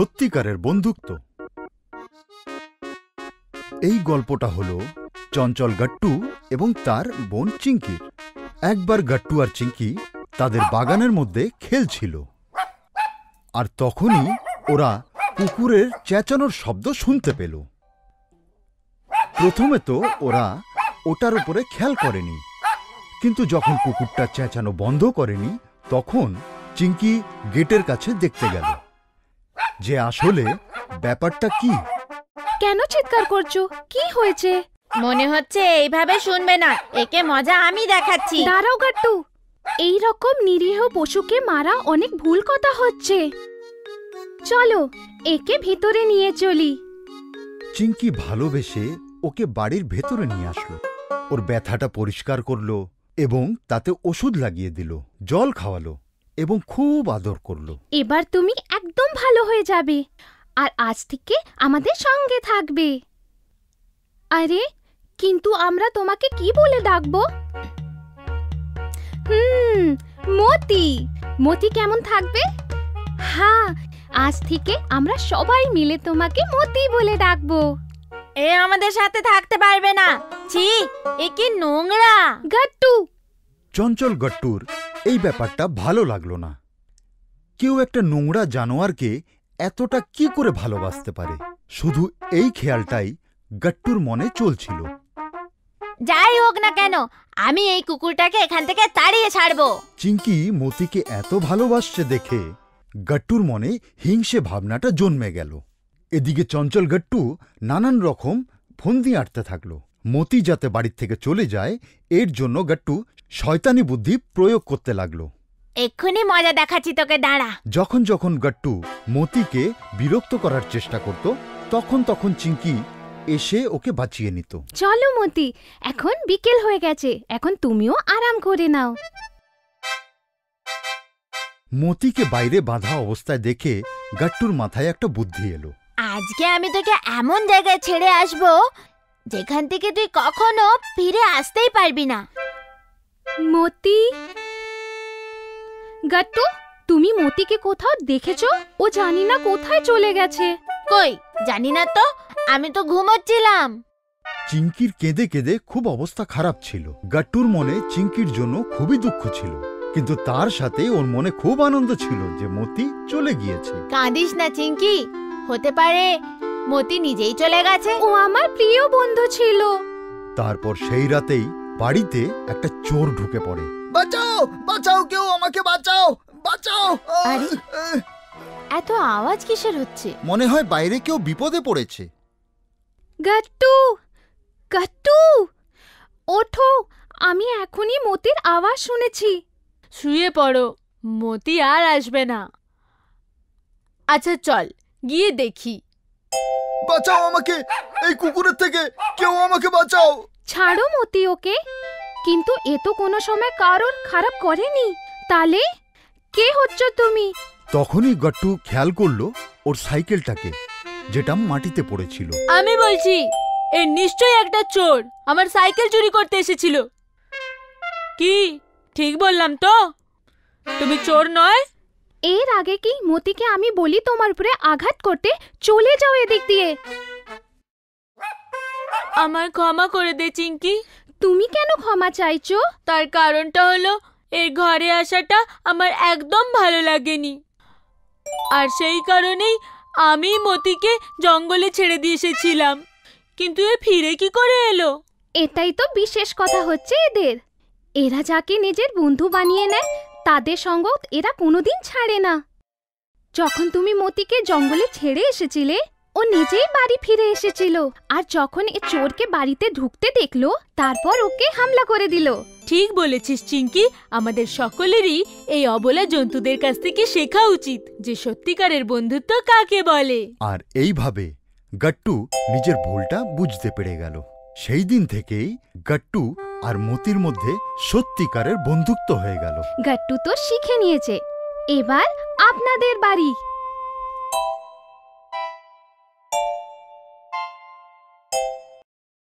সত্যিকারের বন্ধুত্ব। এই গল্পটা হলো চঞ্চল গাট্টু এবং তার বোন চিঙ্কির। একবার গাট্টু আর চিঙ্কি তাদের বাগানের মধ্যে খেলছিল, আর তখনই ওরা কুকুরের চেঁচানোর শব্দ শুনতে পেল। প্রথমে তো ওরা ওটার উপরে খেয়াল করেনি, কিন্তু যখন কুকুরটা চেঁচানো বন্ধ করেনি তখন চিঙ্কি গেটের কাছে দেখতে গেল যে আসলে ব্যাপারটা কি। কেন চিৎকার করছো? কি হয়েছে? মনে হচ্ছে এইভাবে শুনবে না, একে মজা আমি দেখাচ্ছি। দাঁড়াও গাট্টু, এই রকম নিরীহ পশুকে মারা অনেক ভুল কথা হচ্ছে, চলো একে ভিতরে নিয়ে চলি। চিঙ্কি ভালোবেসে ওকে বাড়ির ভেতরে নিয়ে আসলো, ওর ব্যথাটা পরিষ্কার করলো এবং তাতে ওষুধ লাগিয়ে দিল, জল খাওয়ালো এবং খুব আদর করলো। এবার তুমি একদম ভালো হয়ে যাবে আর আজ থেকে আমাদের সঙ্গে থাকবে। আরে কিন্তু আমরা তোমাকে কি বলে ডাকবো? মতি। মতি কেমন থাকবে? হ্যাঁ, আজ থেকে আমরা সবাই মিলে তোমাকে মতি বলে ডাকবো। এ আমাদের সাথে থাকতে পারবে না, ছি এ কি নোংরা। গাট্টু। চঞ্চল গাট্টুর এই ব্যাপারটা ভালো লাগলো না, কেউ একটা নোংরা জানোয়ারকে এতটা কি করে ভালোবাসতে পারে, শুধু এই খেয়ালটাই গাট্টুর মনে চলছিল। যাই হোক না কেন আমি এই কুকুরটাকে এখান থেকে তাড়িয়ে ছাড়বো। চিঙ্কি মতিকে এত ভালোবাসছে দেখে গাট্টুর মনে হিংসে ভাবনাটা জন্মে গেল। এদিকে চঞ্চল গাট্টু নানান রকম ফন্দি আঁটতে থাকলো, মতি যাতে বাড়ির থেকে চলে যায় এর জন্য গাট্টু শয়তানি বুদ্ধি প্রয়োগ করতে লাগলো। এক্ষুনি মজা দেখাচ্ছি তোকে, দাঁড়া। যখন যখন গাট্টু মতিকে বিরক্ত করার চেষ্টা করত তখন তখন চিঙ্কি এসে ওকে বাঁচিয়ে নিত। চলো মতি, এখন বিকেল হয়ে গেছে, এখন তুমিও আরাম করে নাও। মতিকে বাইরে বাঁধা অবস্থায় দেখে গাট্টুর মাথায় একটা বুদ্ধি এলো। আজকে আমি তোকে এমন জায়গায় ছেড়ে আসবো যেখান থেকে তুই কখনো ফিরে আসতেই পারবি না। মতি। গাট্টু, তুমি মতিকে কোথাও দেখেছো? ও জানি না কোথায় চলে গেছে। কই জানি না তো, আমি তো ঘুমোচ্ছিলাম। চিঙ্কির কেঁদে কেঁদে খুব অবস্থা খারাপ ছিল। গাট্টুর মনে চিঙ্কির জন্য খুবই দুঃখ ছিল, কিন্তু তার সাথে ওর মনে খুব আনন্দ ছিল যে মতি চলে গিয়েছে। কাঁদিস না চিঙ্কি, হতে পারে মতি নিজেই চলে গেছে, ও আমার প্রিয় বন্ধু ছিল। তারপর সেই রাতেই বাড়িতে একটা চোর ঢুকে পড়ে। বাঁচাও বাঁচাও, কেউ আমাকে বাঁচাও বাঁচাও। আরে এত আওয়াজ কিসের হচ্ছে? মনে হয় বাইরে কেউ বিপদে পড়েছে। গাট্টু, গাট্টু ওঠো, আমি এখনই মতির আওয়াজ শুনেছি। শুয়ে পড়ো, মতি আর আসবে না। আচ্ছা চল গিয়ে দেখি। বাঁচাও আমাকে এই কুকুরের থেকে, কেউ আমাকে বাঁচাও। ছাড়ো মতি ওকে, কিন্তু এ তো কোনো সময় কারোর খারাপ করেনি, তাহলে কে হচ্ছ তুমি? তখনই গাট্টু খেয়াল করলো ওর সাইকেলটাকে, যেটা মাটিতে পড়েছিল। আমি বলছি এ নিশ্চয়ই একটা চোর আমার সাইকেল চুরি করতে এসেছিল। কি ঠিক বললাম তো? তুমি চোর নয়। এর আগে কি মতিকে আমি বলি তোমার উপরে আঘাত করতে? চলে যাও এদিক দিয়ে। আমার ক্ষমা করে দে চিঙ্কি। তুমি কেন ক্ষমা চাইছো? তার কারণটা হলো এই ঘরে আসাটা আমার একদম ভালো লাগেনি, আর সেই কারণেই আমি মতিকে জঙ্গলে ছেড়ে দিয়ে এসেছিলাম, কিন্তু এ ফিরে কি করে এলো? এটাই তো বিশেষ কথা হচ্ছে এদের, এরা যাকে নিজের বন্ধু বানিয়ে নেয় তাদের সঙ্গ এরা কোনোদিন ছাড়ে না। যখন তুমি মতিকে জঙ্গলে ছেড়ে এসেছিলে ও নিজেই বাড়ি ফিরে এসেছিল, আর যখন এ চোরকে বাড়িতে ঢুকতে দেখলো তারপর ওকে হামলা করে দিল। ঠিক বলেছিস চিঙ্কি, আমাদের সকলেরই এই অবলা জন্তুদের কাছ থেকে শেখা উচিত যে সত্যিকারের বন্ধুত্ব কাকে বলে। আর এইভাবে গাট্টু নিজের ভুলটা বুঝতে পেরে গেল। সেই দিন থেকেই গাট্টু আর মতির মধ্যে সত্যিকারের বন্ধুত্ব হয়ে গেল। গাট্টু তো শিখে নিয়েছে। এবার আপনাদের বাড়ি।